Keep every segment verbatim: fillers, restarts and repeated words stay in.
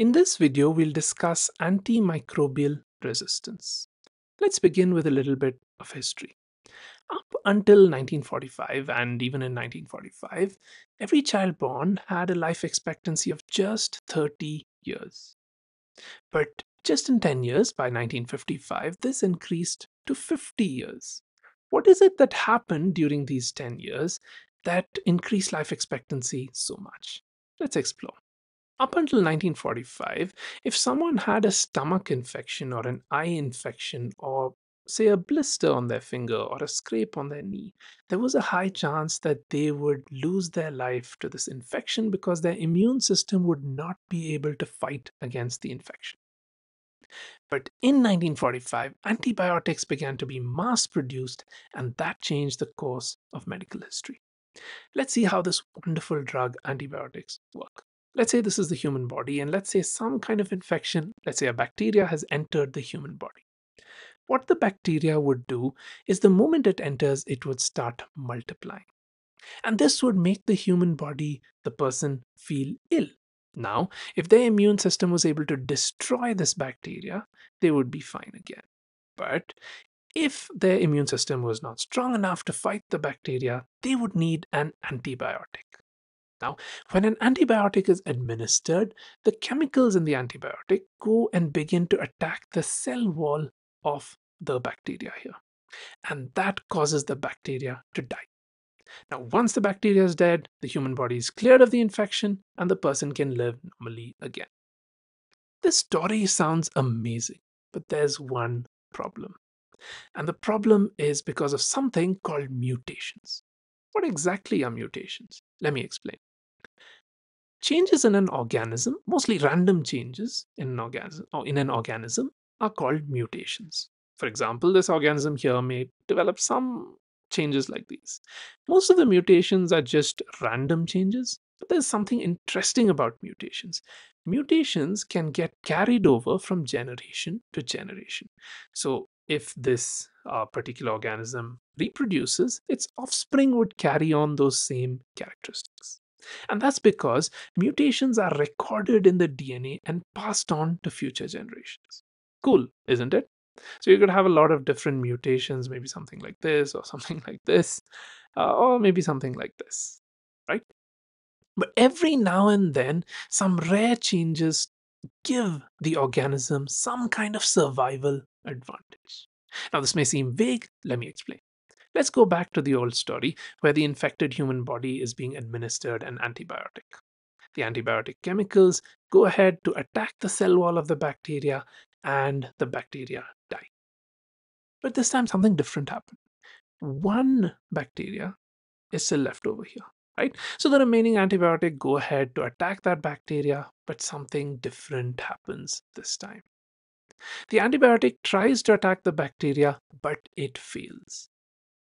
In this video, we'll discuss antimicrobial resistance. Let's begin with a little bit of history. Up until nineteen forty-five, and even in nineteen forty-five, every child born had a life expectancy of just thirty years. But just in ten years, by nineteen fifty-five, this increased to fifty years. What is it that happened during these ten years that increased life expectancy so much? Let's explore. Up until nineteen forty-five, if someone had a stomach infection or an eye infection or, say, a blister on their finger or a scrape on their knee, there was a high chance that they would lose their life to this infection because their immune system would not be able to fight against the infection. But in nineteen forty-five, antibiotics began to be mass-produced, and that changed the course of medical history. Let's see how this wonderful drug antibiotics work. Let's say this is the human body, and let's say some kind of infection, let's say a bacteria, has entered the human body. What the bacteria would do is the moment it enters, it would start multiplying. And this would make the human body, the person, feel ill. Now, if their immune system was able to destroy this bacteria, they would be fine again. But if their immune system was not strong enough to fight the bacteria, they would need an antibiotic. Now, when an antibiotic is administered, the chemicals in the antibiotic go and begin to attack the cell wall of the bacteria here. And that causes the bacteria to die. Now, once the bacteria is dead, the human body is cleared of the infection and the person can live normally again. This story sounds amazing, but there's one problem. And the problem is because of something called mutations. What exactly are mutations? Let me explain. Changes in an organism, mostly random changes in an organism, or in an organism, are called mutations. For example, this organism here may develop some changes like these. Most of the mutations are just random changes, but there's something interesting about mutations. Mutations can get carried over from generation to generation. So if this uh, particular organism reproduces, its offspring would carry on those same characteristics. And that's because mutations are recorded in the D N A and passed on to future generations. Cool, isn't it? So you could have a lot of different mutations, maybe something like this or something like this, uh, or maybe something like this, right? But every now and then, some rare changes give the organism some kind of survival advantage. Now, this may seem vague. Let me explain. Let's go back to the old story where the infected human body is being administered an antibiotic. The antibiotic chemicals go ahead to attack the cell wall of the bacteria and the bacteria die. But this time something different happened. One bacteria is still left over here, right? So the remaining antibiotic go ahead to attack that bacteria, but something different happens this time. The antibiotic tries to attack the bacteria, but it fails.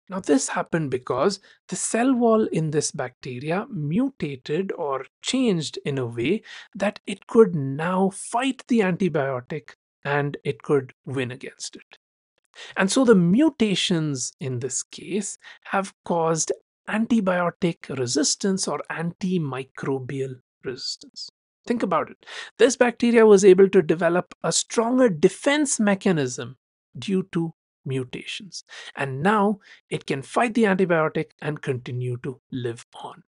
Now, this happened because the cell wall in this bacteria mutated or changed in a way that it could now fight the antibiotic and it could win against it. And so the mutations in this case have caused antibiotic resistance or antimicrobial resistance. Think about it. This bacteria was able to develop a stronger defense mechanism due to mutations. And now it can fight the antibiotic and continue to live on.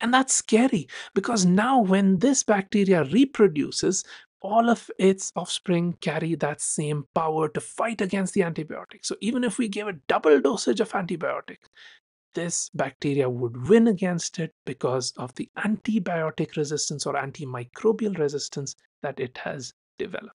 And that's scary because now when this bacteria reproduces, all of its offspring carry that same power to fight against the antibiotic. So even if we gave a double dosage of antibiotic, this bacteria would win against it because of the antibiotic resistance or antimicrobial resistance that it has developed.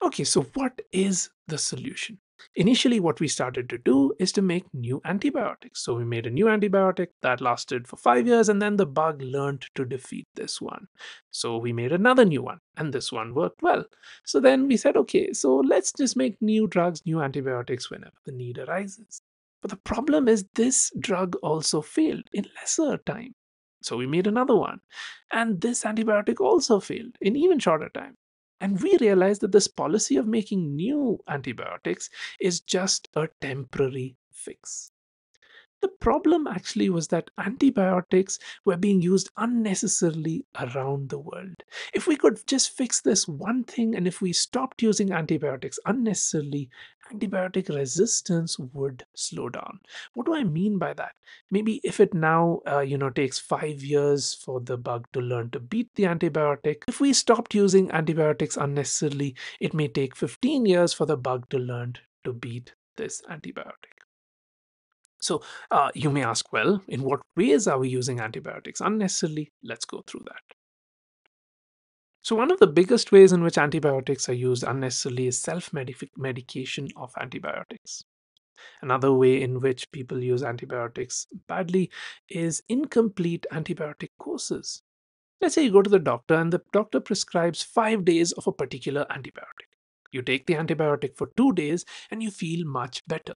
Okay, so what is the solution? Initially, what we started to do is to make new antibiotics. So we made a new antibiotic that lasted for five years, and then the bug learned to defeat this one. So we made another new one, and this one worked well. So then we said, okay, so let's just make new drugs, new antibiotics whenever the need arises. But the problem is this drug also failed in lesser time. So we made another one. And this antibiotic also failed in even shorter time. And we realized that this policy of making new antibiotics is just a temporary fix. The problem actually was that antibiotics were being used unnecessarily around the world. If we could just fix this one thing, and if we stopped using antibiotics unnecessarily, antibiotic resistance would slow down. What do I mean by that? Maybe if it now, uh, you know, takes five years for the bug to learn to beat the antibiotic, if we stopped using antibiotics unnecessarily, it may take fifteen years for the bug to learn to beat this antibiotic. So uh, you may ask, well, in what ways are we using antibiotics unnecessarily? Let's go through that. So one of the biggest ways in which antibiotics are used unnecessarily is self-medication of antibiotics. Another way in which people use antibiotics badly is incomplete antibiotic courses. Let's say you go to the doctor and the doctor prescribes five days of a particular antibiotic. You take the antibiotic for two days and you feel much better.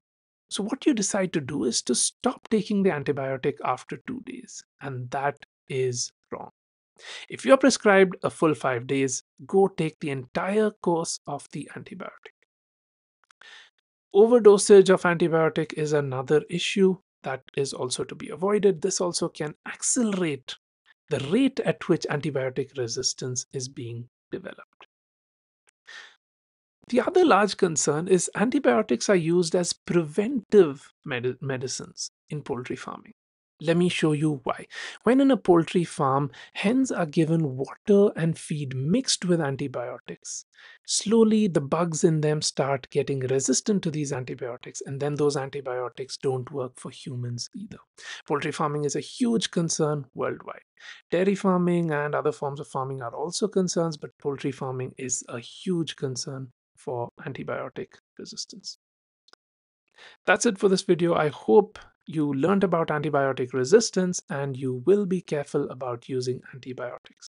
So what you decide to do is to stop taking the antibiotic after two days, and that is wrong. If you're prescribed a full five days, go take the entire course of the antibiotic. Overdosage of antibiotic is another issue that is also to be avoided. This also can accelerate the rate at which antibiotic resistance is being developed. The other large concern is antibiotics are used as preventive med medicines in poultry farming. Let me show you why. When in a poultry farm, hens are given water and feed mixed with antibiotics. Slowly, the bugs in them start getting resistant to these antibiotics, and then those antibiotics don't work for humans either. Poultry farming is a huge concern worldwide. Dairy farming and other forms of farming are also concerns, but poultry farming is a huge concern for antibiotic resistance. That's it for this video. I hope you learned about antibiotic resistance and you will be careful about using antibiotics.